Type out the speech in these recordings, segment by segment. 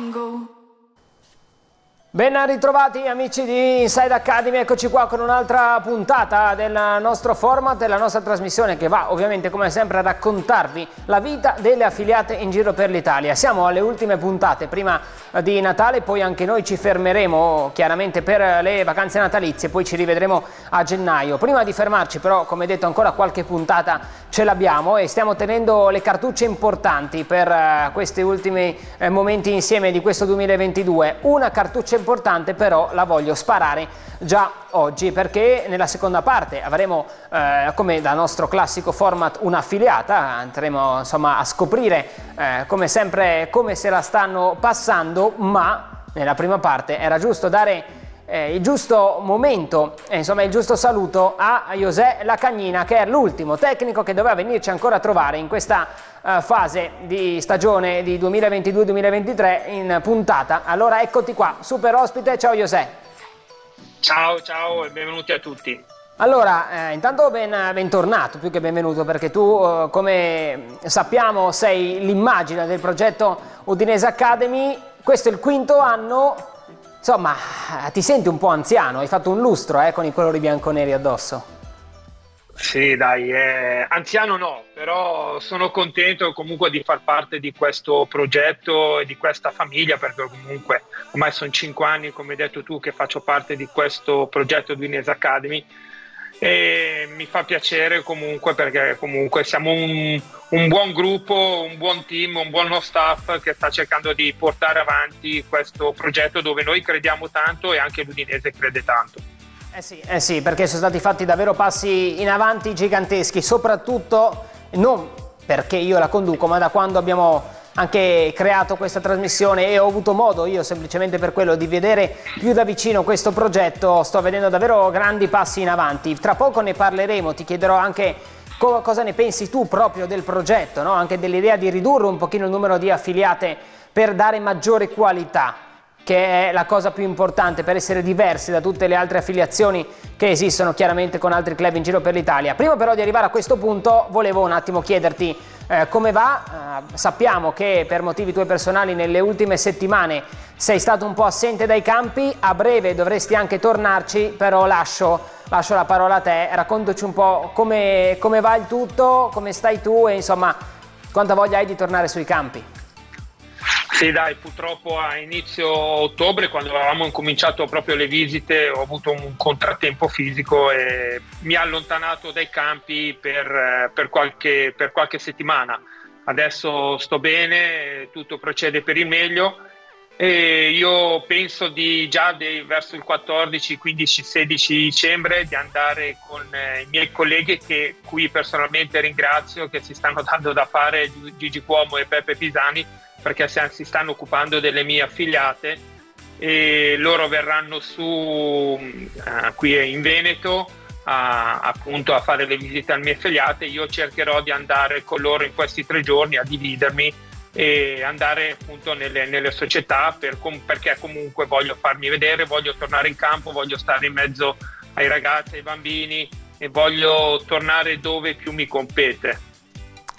Tango. Ben ritrovati amici di Inside Academy, eccoci qua con un'altra puntata del nostro format, della nostra trasmissione che va ovviamente come sempre a raccontarvi la vita delle affiliate in giro per l'Italia. Siamo alle ultime puntate prima di Natale, poi anche noi ci fermeremo chiaramente per le vacanze natalizie, poi ci rivedremo a gennaio. Prima di fermarci però, come detto, ancora qualche puntata ce l'abbiamo e stiamo tenendo le cartucce importanti per questi ultimi momenti insieme di questo 2022. Una cartuccia importante però la voglio sparare già oggi, perché nella seconda parte avremo come da nostro classico format un'affiliata, andremo insomma a scoprire come sempre come se la stanno passando, ma nella prima parte era giusto dare il giusto momento, insomma il giusto saluto a José Lacagnina, che è l'ultimo tecnico che doveva venirci ancora a trovare in questa fase di stagione di 2022-2023 in puntata. Allora eccoti qua, super ospite, ciao José. Ciao, ciao e benvenuti a tutti. Allora, intanto bentornato, più che benvenuto, perché tu, come sappiamo, sei l'immagine del progetto Udinese Academy. Questo è il quinto anno. Insomma, ti senti un po' anziano, hai fatto un lustro con i colori bianconeri addosso. Sì, dai, anziano no, però sono contento comunque di far parte di questo progetto e di questa famiglia, perché comunque ormai sono 5 anni, come hai detto tu, che faccio parte di questo progetto Udinese Academy e mi fa piacere comunque, perché comunque siamo un buon gruppo, un buon team, un buono staff che sta cercando di portare avanti questo progetto dove noi crediamo tanto e anche l'Udinese crede tanto. Eh sì, perché sono stati fatti davvero passi in avanti giganteschi, soprattutto non perché io la conduco, ma da quando abbiamo anche creato questa trasmissione e ho avuto modo io semplicemente per quello di vedere più da vicino questo progetto. Sto vedendo davvero grandi passi in avanti, tra poco ne parleremo, ti chiederò anche cosa ne pensi tu proprio del progetto, no? Anche dell'idea di ridurre un pochino il numero di affiliate per dare maggiore qualità, che è la cosa più importante per essere diversi da tutte le altre affiliazioni che esistono chiaramente con altri club in giro per l'Italia. Prima però di arrivare a questo punto volevo un attimo chiederti come va. Sappiamo che per motivi tuoi personali nelle ultime settimane sei stato un po' assente dai campi, a breve dovresti anche tornarci, però lascio la parola a te, raccontaci un po' come va il tutto, come stai tu e insomma quanta voglia hai di tornare sui campi. Sì dai, purtroppo a inizio ottobre, quando avevamo incominciato proprio le visite, ho avuto un contrattempo fisico e mi ha allontanato dai campi per qualche settimana. Adesso sto bene, tutto procede per il meglio e io penso di già verso il 14, 15, 16 dicembre di andare con i miei colleghi, che qui personalmente ringrazio, che si stanno dando da fare, Gigi Cuomo e Peppe Pisani, perché si stanno occupando delle mie affiliate e loro verranno su qui in Veneto appunto a fare le visite alle mie affiliate. Io cercherò di andare con loro in questi 3 giorni a dividermi e andare appunto nelle società perché comunque voglio farmi vedere, voglio tornare in campo, voglio stare in mezzo ai ragazzi, ai bambini e voglio tornare dove più mi compete.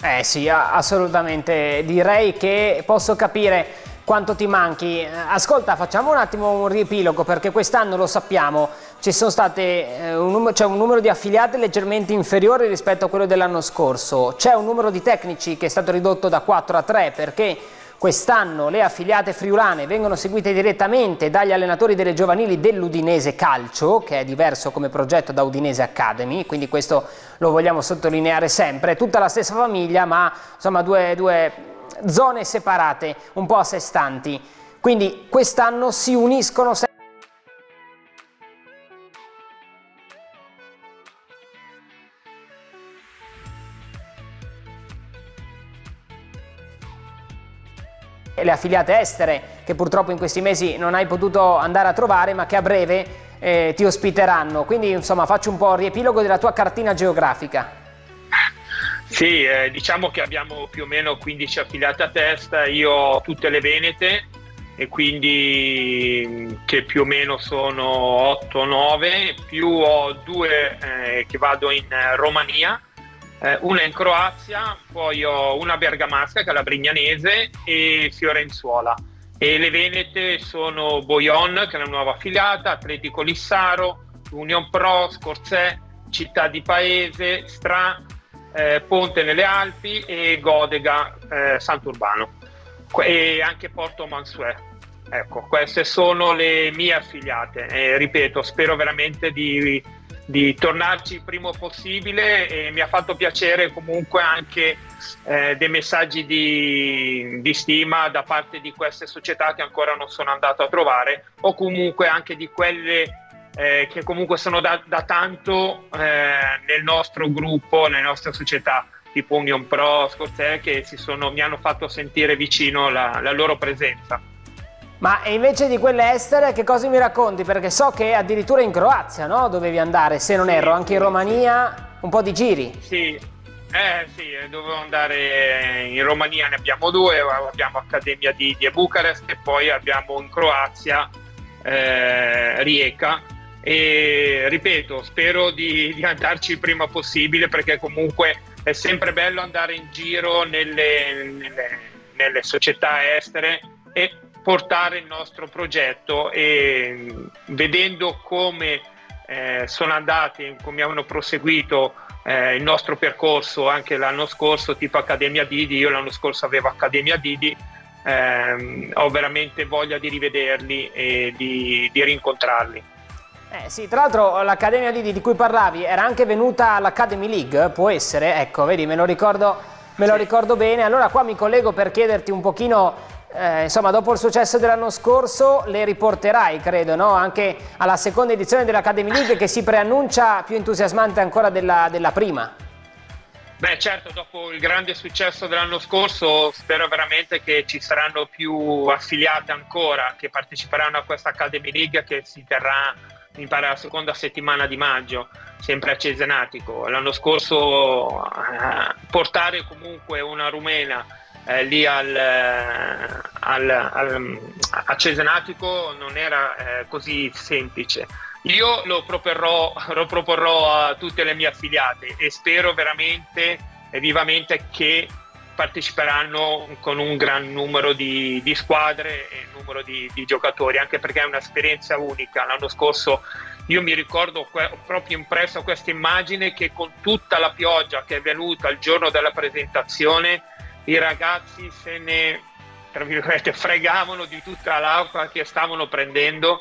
Eh sì, assolutamente, direi che posso capire quanto ti manchi. Ascolta, facciamo un attimo un riepilogo, perché quest'anno lo sappiamo, ci sono state un numero di affiliate leggermente inferiore rispetto a quello dell'anno scorso, c'è un numero di tecnici che è stato ridotto da 4 a 3 perché quest'anno le affiliate friulane vengono seguite direttamente dagli allenatori delle giovanili dell'Udinese Calcio, che è diverso come progetto da Udinese Academy, quindi questo lo vogliamo sottolineare sempre. Tutta la stessa famiglia, ma insomma due zone separate, un po' a sé stanti. Quindi quest'anno si uniscono sempre. Le affiliate estere, che purtroppo in questi mesi non hai potuto andare a trovare, ma che a breve ti ospiteranno. Quindi insomma faccio un po' il riepilogo della tua cartina geografica. Sì, diciamo che abbiamo più o meno 15 affiliate a testa, io ho tutte le venete e quindi che più o meno sono 8-9, più ho 2 che vado in Romania, una in Croazia, poi ho una bergamasca che è la Brignanese e Fiorenzuola. E le venete sono Boion, che è una nuova affiliata, Atletico Lissaro, Union Pro, Scorsè, Città di Paese, Stra, Ponte nelle Alpi e Godega, Sant'Urbano, e anche Porto Mansuè. Ecco, queste sono le mie affiliate. Ripeto, spero veramente di tornarci il primo possibile, e mi ha fatto piacere comunque anche dei messaggi di stima da parte di queste società che ancora non sono andato a trovare, o comunque anche di quelle che comunque sono da tanto nel nostro gruppo, nelle nostre società tipo Union Pro, Scorsese, che mi hanno fatto sentire vicino la loro presenza. Ma e invece di quelle estere, che cosa mi racconti? Perché so che addirittura in Croazia, no? Dovevi andare, se non erro, anche in Romania, un po' di giri. Sì, sì, dovevo andare in Romania, ne abbiamo due, abbiamo Accademia Didi e Bucarest, e poi abbiamo in Croazia Rieca, e ripeto, spero di andarci il prima possibile, perché comunque è sempre bello andare in giro nelle società estere e portare il nostro progetto, e vedendo come sono andati, come hanno proseguito il nostro percorso anche l'anno scorso, tipo Accademia Didi. Io l'anno scorso avevo Accademia Didi, ho veramente voglia di rivederli e di rincontrarli. Sì, tra l'altro l'Accademia Didi di cui parlavi era anche venuta all'Academy League, può essere? Ecco, vedi, me lo ricordo bene. Allora qua mi collego per chiederti un pochino, insomma, dopo il successo dell'anno scorso le riporterai, credo, no? Anche alla seconda edizione dell'Academy League, che si preannuncia più entusiasmante ancora della prima. Beh, certo, dopo il grande successo dell'anno scorso spero veramente che ci saranno più affiliate ancora che parteciperanno a questa Academy League, che si terrà, mi pare, la seconda settimana di maggio, sempre a Cesenatico. L'anno scorso portare comunque una rumena lì a Cesenatico non era così semplice. Io lo proporrò a tutte le mie affiliate, e spero veramente e vivamente che parteciperanno con un gran numero di squadre e numero di giocatori, anche perché è un'esperienza unica. L'anno scorso io mi ricordo proprio impresso questa immagine, che con tutta la pioggia che è venuta il giorno della presentazione, i ragazzi se ne, tra virgolette, fregavano di tutta l'acqua che stavano prendendo,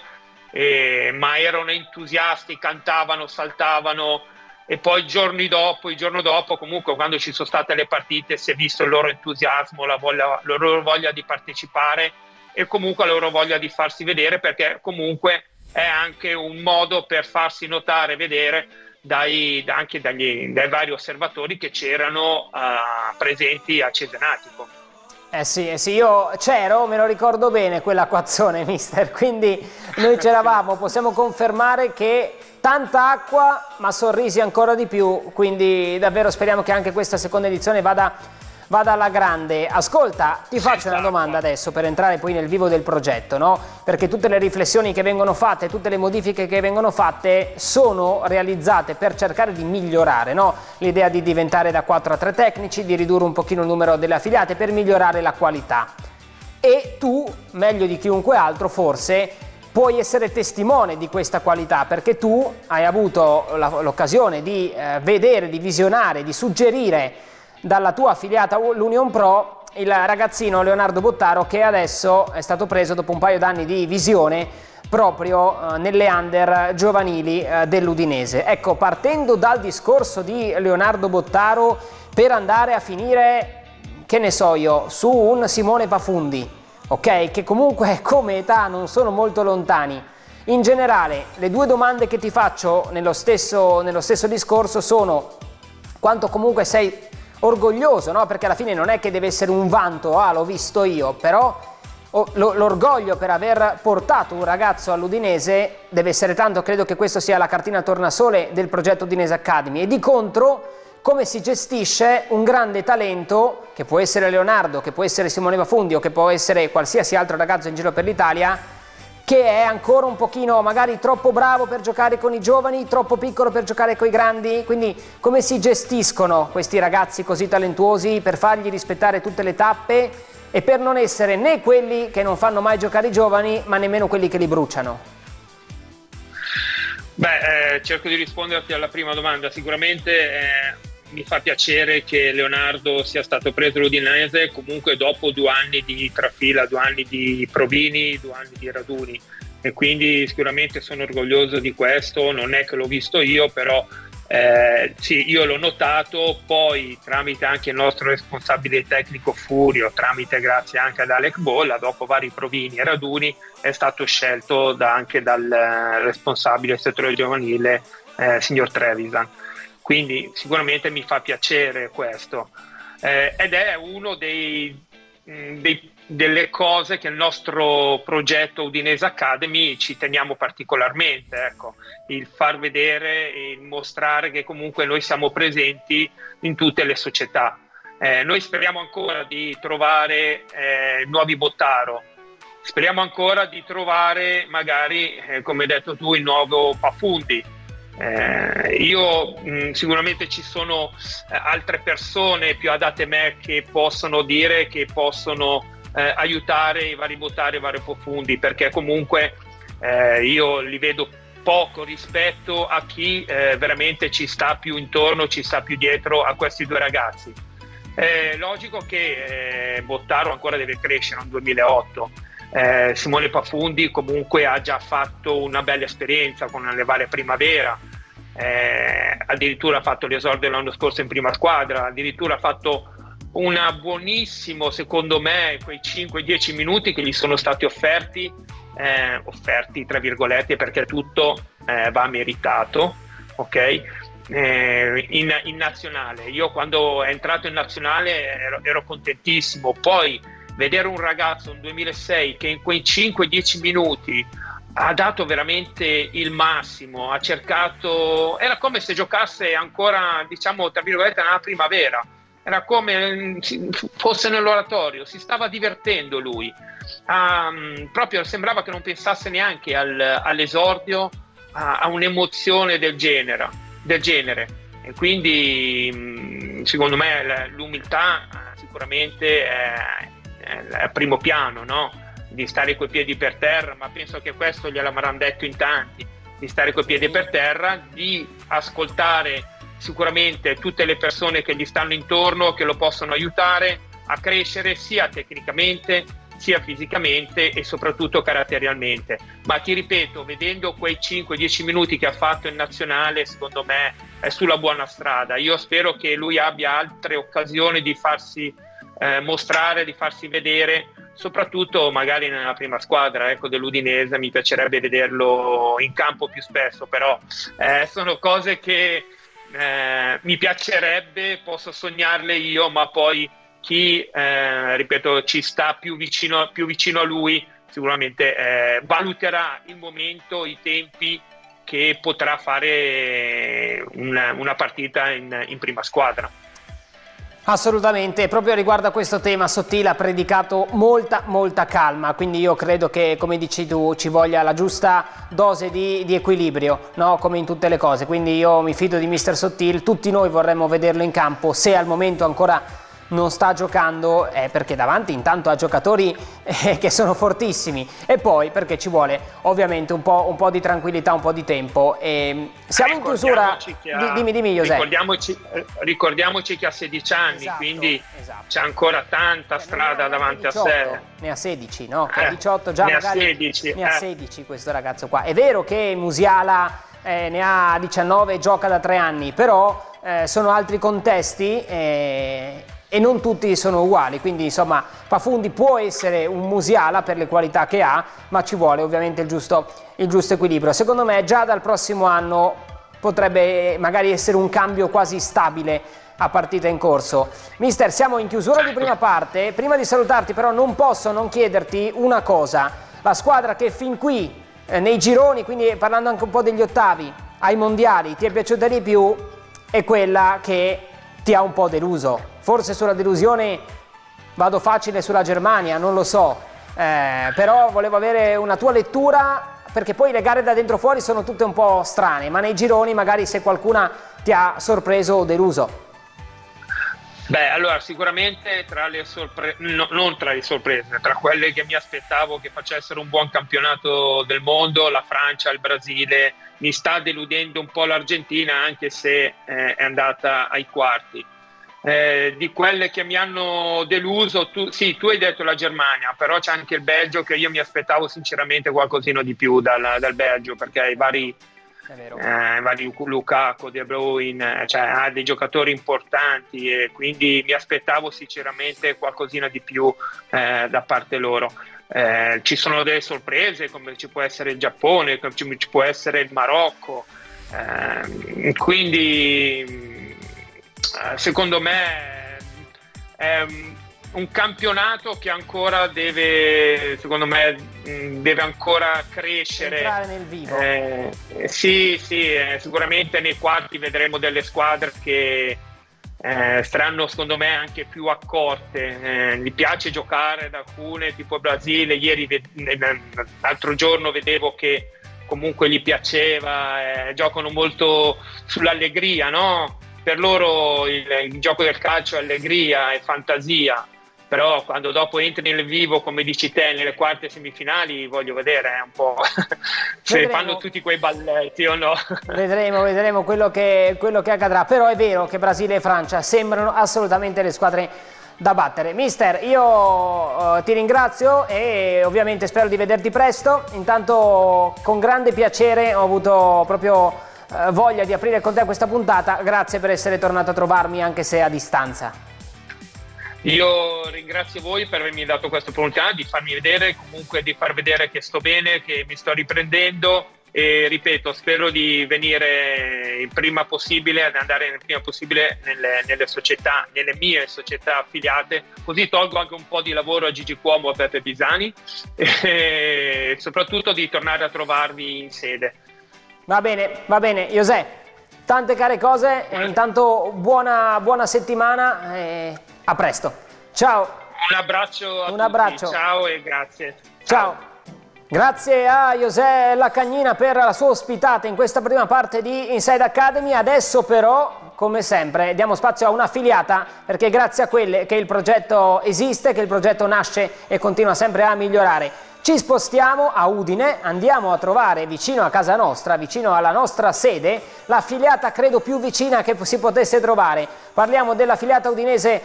ma erano entusiasti, cantavano, saltavano, e poi il giorno dopo comunque, quando ci sono state le partite, si è visto il loro entusiasmo, la loro voglia di partecipare e comunque la loro voglia di farsi vedere, perché comunque è anche un modo per farsi notare, vedere anche dai vari osservatori che c'erano presenti a Cesenatico. Eh sì, io c'ero, me lo ricordo bene quell'acquazzone, mister, quindi noi c'eravamo, possiamo confermare che tanta acqua ma sorrisi ancora di più, quindi davvero speriamo che anche questa seconda edizione vada alla grande. Ascolta, ti faccio una domanda adesso per entrare poi nel vivo del progetto, no? Perché tutte le riflessioni che vengono fatte, tutte le modifiche che vengono fatte sono realizzate per cercare di migliorare, no? L'idea di diventare da 4 a 3 tecnici, di ridurre un pochino il numero delle affiliate per migliorare la qualità. E tu, meglio di chiunque altro forse, puoi essere testimone di questa qualità, perché tu hai avuto l'occasione di vedere, di visionare, di suggerire dalla tua affiliata l'Union Pro il ragazzino Leonardo Bottaro, che adesso è stato preso dopo un paio d'anni di visione proprio nelle under giovanili dell'Udinese. Ecco, partendo dal discorso di Leonardo Bottaro per andare a finire, che ne so io, su un Simone Pafundi, ok? Che comunque come età non sono molto lontani. In generale, le due domande che ti faccio nello stesso discorso sono quanto comunque sei orgoglioso, no? Perché alla fine non è che deve essere un vanto, l'ho visto io, però l'orgoglio per aver portato un ragazzo all'Udinese deve essere tanto. Credo che questa sia la cartina tornasole del progetto Udinese Academy. E di contro, come si gestisce un grande talento, che può essere Leonardo, che può essere Simone Pafundi o che può essere qualsiasi altro ragazzo in giro per l'Italia, che è ancora un pochino magari troppo bravo per giocare con i giovani, troppo piccolo per giocare con i grandi. Quindi come si gestiscono questi ragazzi così talentuosi per fargli rispettare tutte le tappe e per non essere né quelli che non fanno mai giocare i giovani, ma nemmeno quelli che li bruciano? Beh, cerco di risponderti alla prima domanda. Sicuramente mi fa piacere che Leonardo sia stato preso l'Udinese comunque dopo 2 anni di trafila, 2 anni di provini, 2 anni di raduni, e quindi sicuramente sono orgoglioso di questo. Non è che l'ho visto io, però sì, io l'ho notato, poi tramite anche il nostro responsabile tecnico Furio, tramite grazie anche ad Alec Bolla, dopo vari provini e raduni è stato scelto anche dal responsabile settore giovanile, signor Trevisan, quindi sicuramente mi fa piacere questo, ed è uno delle cose che il nostro progetto Udinese Academy ci teniamo particolarmente, ecco, il far vedere e mostrare che comunque noi siamo presenti in tutte le società. Noi speriamo ancora di trovare nuovi Bottaro, speriamo ancora di trovare magari, come hai detto tu, il nuovo Pafundi. Sicuramente ci sono altre persone più adatte a me che possono dire, che possono aiutare i vari Bottari e i vari Pafundi, perché comunque io li vedo poco rispetto a chi veramente ci sta più intorno, ci sta più dietro a questi due ragazzi. È logico che Bottaro ancora deve crescere nel 2008. Simone Pafundi comunque ha già fatto una bella esperienza con le varie primavera, addirittura ha fatto l'esordio l'anno scorso in prima squadra, addirittura ha fatto una buonissimo, secondo me, quei 5-10 minuti che gli sono stati offerti tra virgolette, perché tutto va meritato, ok? In nazionale, io quando è entrato in nazionale ero contentissimo, poi vedere un ragazzo, un 2006, che in quei 5-10 minuti ha dato veramente il massimo, ha cercato, era come se giocasse ancora, diciamo, tra virgolette, nella primavera, era come fosse nell'oratorio, si stava divertendo lui, proprio sembrava che non pensasse neanche all'esordio, a un'emozione del genere. E quindi secondo me l'umiltà sicuramente è al primo piano, no? Di stare coi piedi per terra, ma penso che questo gliel'avranno detto in tanti, di stare coi piedi per terra, di ascoltare sicuramente tutte le persone che gli stanno intorno, che lo possono aiutare a crescere sia tecnicamente sia fisicamente e soprattutto caratterialmente. Ma ti ripeto, vedendo quei 5-10 minuti che ha fatto in nazionale, secondo me è sulla buona strada. Io spero che lui abbia altre occasioni di farsi mostrare, di farsi vedere, soprattutto magari nella prima squadra, ecco, dell'Udinese. Mi piacerebbe vederlo in campo più spesso, però sono cose che mi piacerebbe, posso sognarle io, ma poi chi ripeto ci sta più vicino a lui sicuramente valuterà il momento, i tempi che potrà fare una partita in prima squadra. Assolutamente, proprio riguardo a questo tema Sottile ha predicato molta calma, quindi io credo che, come dici tu, ci voglia la giusta dose di equilibrio, no? Come in tutte le cose, quindi io mi fido di mister Sottile, tutti noi vorremmo vederlo in campo, se al momento ancora non sta giocando è perché davanti intanto ha giocatori che sono fortissimi, e poi perché ci vuole ovviamente un po' di tranquillità, un po' di tempo. E siamo in chiusura, dimmi José. Ricordiamoci che ha 16 anni, esatto, quindi esatto. C'è ancora tanta strada davanti 18, a sé. Ne ha 16, no? Ha 18 già, ne magari ha 16, ne ha 16 questo ragazzo qua. È vero che Musiala ne ha 19 e gioca da 3 anni, però sono altri contesti e non tutti sono uguali, quindi insomma Pafundi può essere un Musiala per le qualità che ha, ma ci vuole ovviamente il giusto equilibrio. Secondo me già dal prossimo anno potrebbe magari essere un cambio quasi stabile a partita in corso. Mister, siamo in chiusura di prima parte, prima di salutarti però non posso non chiederti una cosa: la squadra che fin qui nei gironi, quindi parlando anche un po' degli ottavi ai mondiali, ti è piaciuta di più è quella che ti ha un po' deluso? Forse sulla delusione vado facile sulla Germania, non lo so, però volevo avere una tua lettura, perché poi le gare da dentro fuori sono tutte un po' strane, ma nei gironi magari se qualcuna ti ha sorpreso o deluso. Beh, allora sicuramente tra le sorprese, no, non tra le sorprese, tra quelle che mi aspettavo che facessero un buon campionato del mondo, la Francia, il Brasile, mi sta deludendo un po' l'Argentina, anche se è andata ai quarti. Di quelle che mi hanno deluso, tu hai detto la Germania, però c'è anche il Belgio, che io mi aspettavo sinceramente qualcosina di più dal Belgio, perché i vari Lukaku, De Bruyne, cioè, ha dei giocatori importanti, e quindi mi aspettavo sinceramente qualcosina di più da parte loro. Ci sono delle sorprese, come ci può essere il Giappone, come ci può essere il Marocco, quindi secondo me è un campionato che ancora deve ancora crescere, entrare nel vivo. Sicuramente nei quarti vedremo delle squadre che saranno secondo me anche più accorte. Mi piace giocare da alcune, tipo Brasile. Ieri, l'altro giorno vedevo che comunque gli piaceva, giocano molto sull'allegria, no? Per loro il gioco del calcio è allegria e fantasia, però quando dopo entri nel vivo, come dici te, nelle quarte semifinali, voglio vedere un po' se fanno tutti quei balletti o no. Vedremo quello che accadrà, però è vero che Brasile e Francia sembrano assolutamente le squadre da battere. Mister, io ti ringrazio e ovviamente spero di vederti presto. Intanto con grande piacere ho avuto proprio voglia di aprire con te questa puntata. Grazie per essere tornato a trovarmi, anche se a distanza. Io ringrazio voi per avermi dato questa opportunità di farmi vedere, comunque di far vedere che sto bene, che mi sto riprendendo, e ripeto, spero di venire il prima possibile, ad andare il prima possibile nelle mie società affiliate, così tolgo anche un po' di lavoro a Gigi Cuomo, a Peppe Pisani, e soprattutto di tornare a trovarvi in sede. Va bene, José, tante care cose, intanto buona settimana e a presto. Ciao. Un abbraccio a tutti, ciao e grazie. Ciao. Grazie a José Lacagnina per la sua ospitata in questa prima parte di Inside Academy. Adesso però, come sempre, diamo spazio a un'affiliata, perché grazie a quelle che il progetto esiste, che il progetto nasce e continua sempre a migliorare. Ci spostiamo a Udine, andiamo a trovare vicino a casa nostra, vicino alla nostra sede, l'affiliata credo più vicina che si potesse trovare. Parliamo dell'affiliata udinese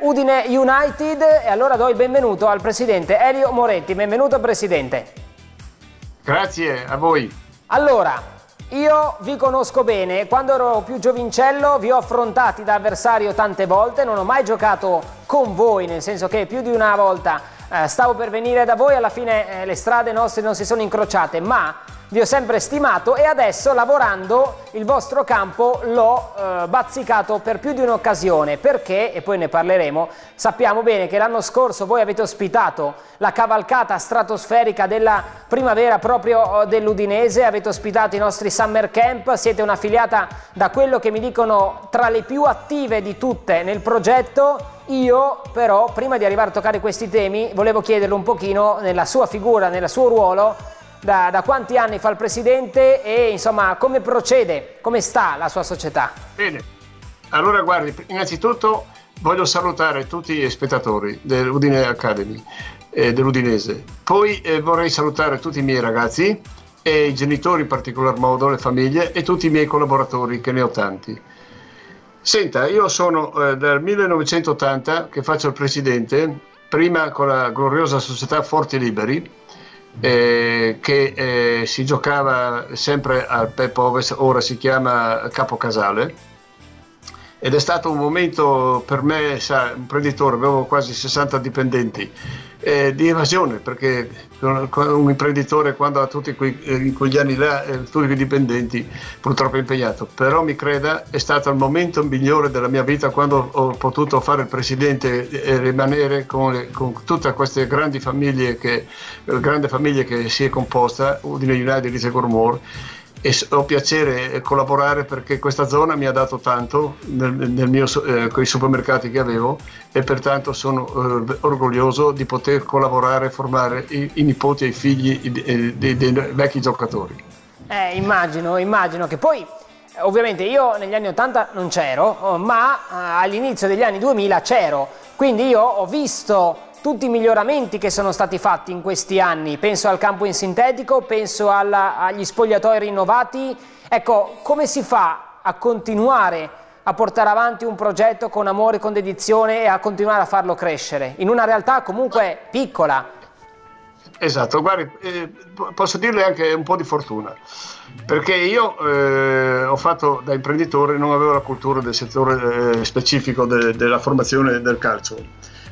Udine United, e allora do il benvenuto al presidente Elio Moretti. Benvenuto presidente. Grazie a voi. Allora, io vi conosco bene, quando ero più giovincello vi ho affrontati da avversario tante volte, non ho mai giocato con voi, nel senso che più di una volta stavo per venire da voi, alla fine le strade nostre non si sono incrociate, ma vi ho sempre stimato, e adesso lavorando il vostro campo l'ho bazzicato per più di un'occasione, perché, e poi ne parleremo, sappiamo bene che l'anno scorso voi avete ospitato la cavalcata stratosferica della primavera proprio dell'Udinese, avete ospitato i nostri summer camp, siete un'affiliata, da quello che mi dicono, tra le più attive di tutte nel progetto. Io però, prima di arrivare a toccare questi temi, volevo chiederlo un pochino nella sua figura, nel suo ruolo. Da quanti anni fa il presidente e insomma come procede, come sta la sua società? Bene, allora guardi, innanzitutto voglio salutare tutti gli spettatori dell'Udine Academy, dell'Udinese, poi vorrei salutare tutti i miei ragazzi e i genitori in particolar modo, le famiglie e tutti i miei collaboratori, che ne ho tanti. Senta, io sono dal 1980 che faccio il presidente, prima con la gloriosa società Forti Liberi, che si giocava sempre al Peppo Ovest, ora si chiama Capocasale, ed è stato un momento per me, sa, imprenditore, avevo quasi 60 dipendenti, di evasione, perché un imprenditore quando ha tutti quegli anni là, tutti i dipendenti, purtroppo è impegnato, però mi creda, è stato il momento migliore della mia vita quando ho potuto fare il presidente e rimanere con tutte queste grandi famiglie, grande famiglia che si è composta, Udine United di Segormor, e ho piacere collaborare, perché questa zona mi ha dato tanto con i supermercati che avevo, e pertanto sono orgoglioso di poter collaborare e formare i nipoti e i figli dei vecchi giocatori. Immagino che poi Ovviamente io negli anni 80 non c'ero, ma all'inizio degli anni 2000 c'ero, quindi io ho visto tutti i miglioramenti che sono stati fatti in questi anni, penso al campo in sintetico, penso agli spogliatoi rinnovati. Ecco, come si fa a continuare a portare avanti un progetto con amore, con dedizione e a continuare a farlo crescere in una realtà comunque piccola? Esatto, guardi, posso dirle anche un po' di fortuna, perché io ho fatto da imprenditore, non avevo la cultura del settore specifico della formazione del calcio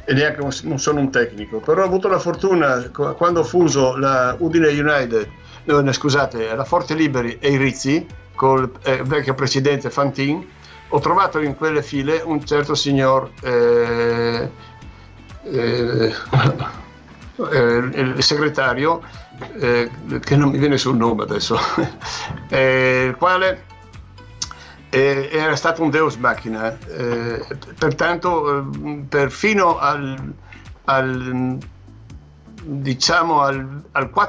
e neanche non sono un tecnico, però ho avuto la fortuna quando ho fuso la Udine United, scusate, la Forti Liberi e i Rizzi col vecchio presidente Fantin, ho trovato in quelle file un certo signor il segretario, che non mi viene sul nome adesso, il quale era stato un deus machina, pertanto perfino al 4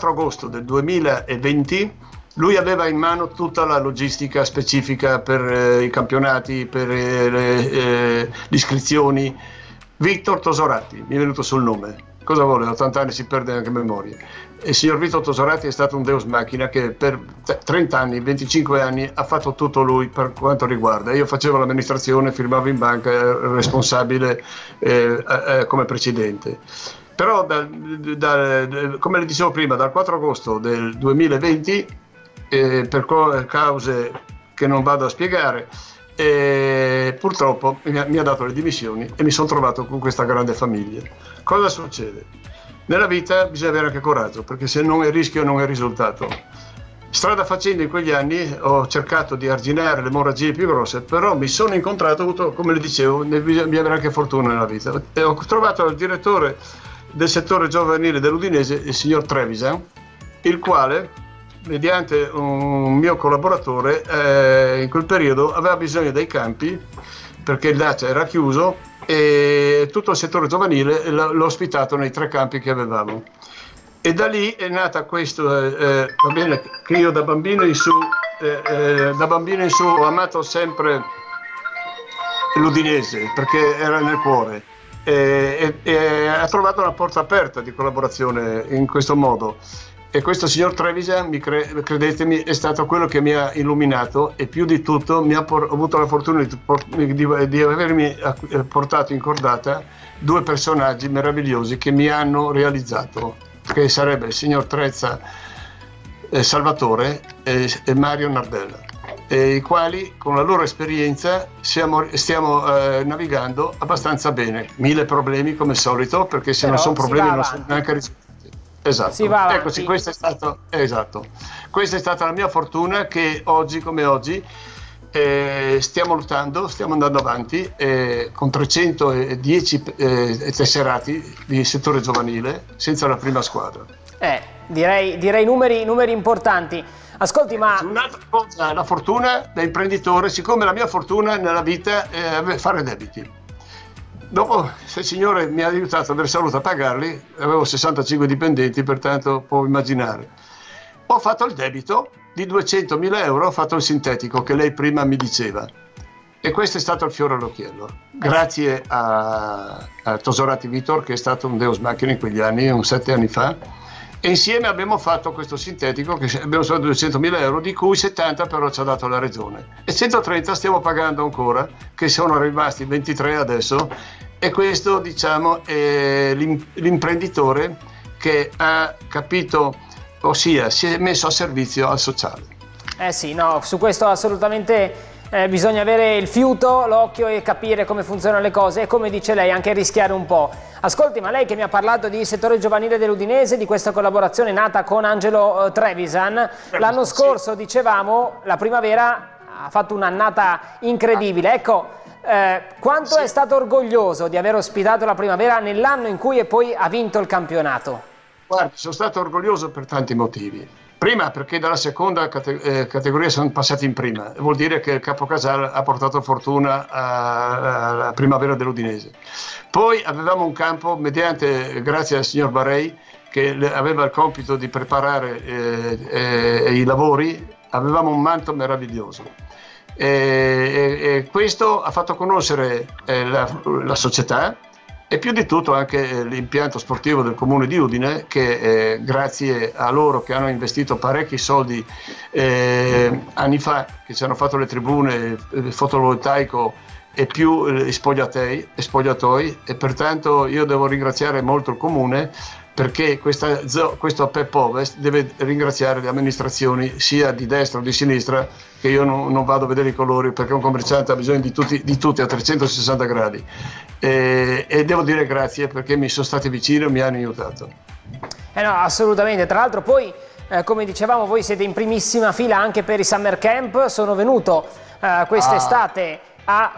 agosto del 2020 lui aveva in mano tutta la logistica specifica per i campionati, per le iscrizioni. Vittor Tosoratti, mi è venuto sul nome. Cosa vuole? 80 anni si perde anche memoria. Il signor Vittor Tosoratti è stato un deus machina che per 30 anni, 25 anni ha fatto tutto lui per quanto riguarda. Io facevo l'amministrazione, firmavo in banca, ero responsabile come presidente. Però come le dicevo prima, dal 4 agosto del 2020, per cause che non vado a spiegare, purtroppo mi ha dato le dimissioni e mi sono trovato con questa grande famiglia. Cosa succede? Nella vita bisogna avere anche coraggio, perché se non è rischio non è risultato. Strada facendo, in quegli anni ho cercato di arginare le emorragie più grosse, però mi sono incontrato, ho avuto, come le dicevo, bisogna avere anche fortuna nella vita. E ho trovato il direttore del settore giovanile dell'Udinese, il signor Trevisan, il quale, mediante un mio collaboratore, in quel periodo aveva bisogno dei campi perché il Dacia era chiuso e tutto il settore giovanile l'ho ospitato nei 3 campi che avevamo, e da lì è nata questo, va bene, che io da bambino in su ho amato sempre l'Udinese perché era nel cuore, e ha trovato una porta aperta di collaborazione in questo modo. E questo signor Trevisan, credetemi, è stato quello che mi ha illuminato e più di tutto ho avuto la fortuna di avermi portato in cordata 2 personaggi meravigliosi che mi hanno realizzato, che sarebbe il signor Trezza Salvatore e Mario Nardella, i quali con la loro esperienza stiamo navigando abbastanza bene. 1000 problemi come al solito, perché se non sono problemi non sono neanche risolti. Esatto, eccoci, questa è stata la mia fortuna, che oggi come oggi stiamo lottando, stiamo andando avanti con 310 tesserati di settore giovanile senza la prima squadra. Direi numeri importanti. Ascolti, ma un'altra cosa, la fortuna da imprenditore, siccome la mia fortuna nella vita è fare debiti. Dopo, se il Signore mi ha aiutato a aver saluto a pagarli, avevo 65 dipendenti, pertanto puoi immaginare. Ho fatto il debito di 200.000 €, ho fatto il sintetico che lei prima mi diceva. E questo è stato il fiore all'occhiello. Grazie a Tosoratti Vittor, che è stato un deus machina in quegli anni, un 7 anni fa, e insieme abbiamo fatto questo sintetico, che abbiamo solo 200.000 €, di cui 70 però ci ha dato la regione. E 130 stiamo pagando ancora, che sono rimasti 23 adesso. E questo, diciamo, è l'imprenditore che ha capito, ossia si è messo a servizio al sociale. Sì, no, su questo assolutamente bisogna avere il fiuto, l'occhio e capire come funzionano le cose e, come dice lei, anche rischiare un po'. Ascolti, ma lei che mi ha parlato di settore giovanile dell'Udinese, di questa collaborazione nata con Angelo Trevisan, l'anno scorso, dicevamo, la primavera ha fatto un'annata incredibile. Ecco, quanto è stato orgoglioso di aver ospitato la primavera nell'anno in cui poi ha vinto il campionato? Guarda, sono stato orgoglioso per tanti motivi. Prima, perché dalla seconda categoria sono passati in prima, vuol dire che il Capocasale ha portato fortuna alla primavera dell'Udinese. Poi avevamo un campo, grazie al signor Barei, che aveva il compito di preparare i lavori, avevamo un manto meraviglioso. E questo ha fatto conoscere la società e più di tutto anche l'impianto sportivo del comune di Udine, che grazie a loro che hanno investito parecchi soldi anni fa, che ci hanno fatto le tribune, il fotovoltaico e più spogliatoi, e pertanto io devo ringraziare molto il comune, perché questo PEP Ovest deve ringraziare le amministrazioni sia di destra o di sinistra, che io non vado a vedere i colori, perché un commerciante ha bisogno di tutti a 360 gradi. E devo dire grazie, perché mi sono stati vicino e mi hanno aiutato. No, assolutamente. Tra l'altro poi, come dicevamo, voi siete in primissima fila anche per i summer camp. Sono venuto quest'estate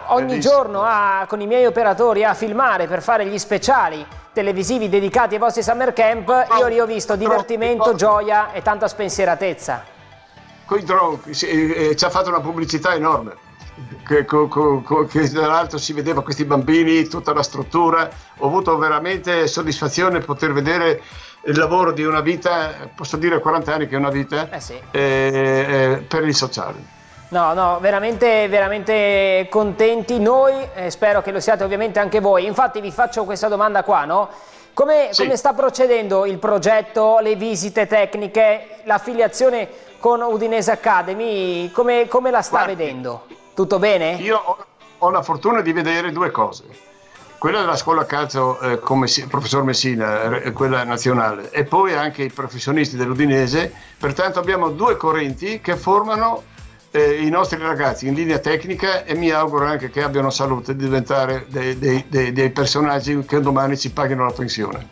ogni giorno con i miei operatori a filmare per fare gli speciali televisivi dedicati ai vostri summer camp. Io li ho visto divertimento, gioia e tanta spensieratezza. Coi drone ci ha fatto una pubblicità enorme, che tra l'altro si vedeva questi bambini, tutta la struttura. Ho avuto veramente soddisfazione poter vedere il lavoro di una vita, posso dire 40 anni che è una vita, per il sociale. No, veramente, veramente contenti noi, spero che lo siate ovviamente anche voi. Infatti vi faccio questa domanda qua, no? Come sta procedendo il progetto, le visite tecniche, l'affiliazione con Udinese Academy? Come la sta vedendo? Tutto bene? Io ho la fortuna di vedere due cose. Quella della scuola calcio come il professor Messina, quella nazionale, e poi anche i professionisti dell'Udinese. Pertanto abbiamo due correnti che formano i nostri ragazzi in linea tecnica, e mi auguro anche che abbiano salute di diventare dei personaggi che domani ci paghino la pensione.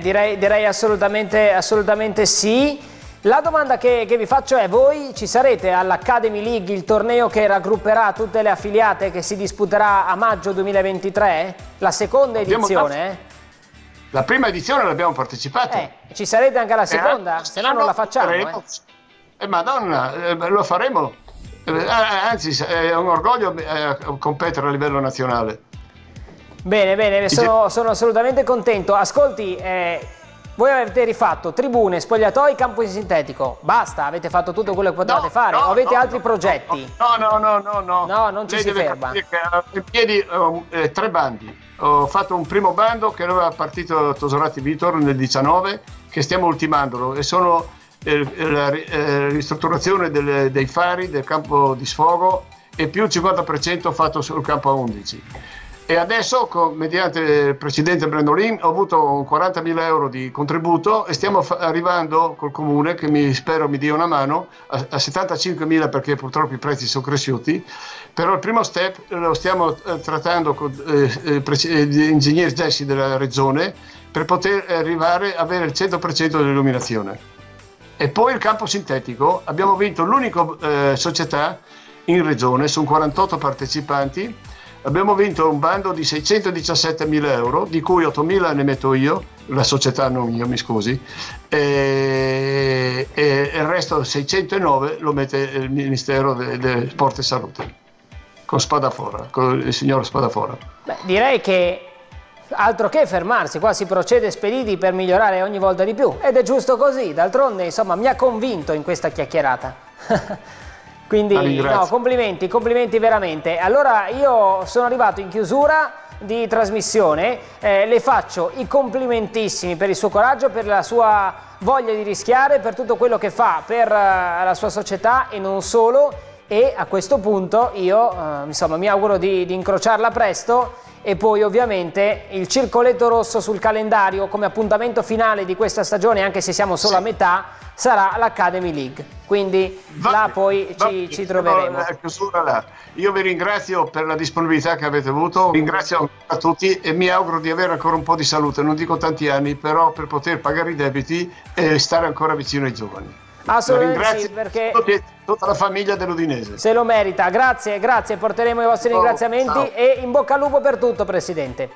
Direi assolutamente sì. La domanda che vi faccio è: voi ci sarete all'Academy League, il torneo che raggrupperà tutte le affiliate, che si disputerà a maggio 2023? La seconda edizione? La prima edizione l'abbiamo partecipata. Ci sarete anche alla seconda? Se no non la facciamo. Madonna, lo faremo, anzi è un orgoglio competere a livello nazionale. Bene, sono assolutamente contento. Ascolti, voi avete rifatto tribune, spogliatoi, campo sintetico, basta, avete fatto tutto quello che potevate fare, o avete altri progetti? No, non ci si ferma. In piedi tre bandi. Ho fatto un primo bando che aveva partito Tosoratti Vittor nel 19, che stiamo ultimandolo, e sono la ristrutturazione dei fari, del campo di sfogo, e più il 50% fatto sul campo a 11. E adesso, mediante il presidente Brendolin, ho avuto 40.000 euro di contributo, e stiamo arrivando col comune, che spero mi dia una mano, a 75.000, perché purtroppo i prezzi sono cresciuti. Però il primo step lo stiamo trattando con gli ingegneri gessi della regione, per poter arrivare a avere il 100% dell'illuminazione. E poi il campo sintetico, abbiamo vinto l'unica società in regione, sono 48 partecipanti, abbiamo vinto un bando di 617.000 euro, di cui 8.000 ne metto io, la società non io, mi scusi, e il resto 609 lo mette il Ministero del Sport e Salute, con il signor Spadafora. Direi che altro che fermarsi, qua si procede spediti per migliorare ogni volta di più, ed è giusto così, d'altronde insomma mi ha convinto in questa chiacchierata. Quindi complimenti veramente. Allora io sono arrivato in chiusura di trasmissione, le faccio i complimentissimi per il suo coraggio, per la sua voglia di rischiare, per tutto quello che fa per la sua società e non solo, e a questo punto io insomma mi auguro di incrociarla presto. E poi ovviamente il circoletto rosso sul calendario come appuntamento finale di questa stagione, anche se siamo solo a metà, sarà l'Academy League, quindi ci troveremo. Io vi ringrazio per la disponibilità che avete avuto, ringrazio a tutti e mi auguro di avere ancora un po' di salute, non dico tanti anni, però per poter pagare i debiti e stare ancora vicino ai giovani. Assolutamente sì, perché tutta la famiglia dell'Udinese se lo merita. Grazie, porteremo i vostri ringraziamenti. Ciao. E in bocca al lupo per tutto, presidente.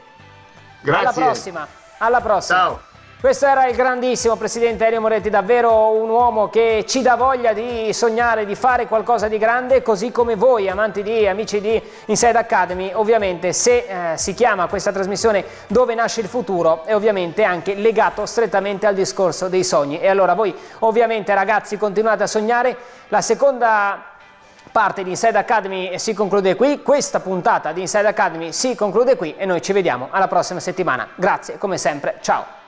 Grazie. Alla prossima. Ciao. Questo era il grandissimo presidente Elio Moretti, davvero un uomo che ci dà voglia di sognare, di fare qualcosa di grande, così come voi, amici di Inside Academy. Ovviamente se si chiama questa trasmissione Dove nasce il futuro, è ovviamente anche legato strettamente al discorso dei sogni. E allora voi ovviamente ragazzi continuate a sognare. La seconda parte di Inside Academy si conclude qui, questa puntata di Inside Academy si conclude qui e noi ci vediamo alla prossima settimana. Grazie come sempre, ciao!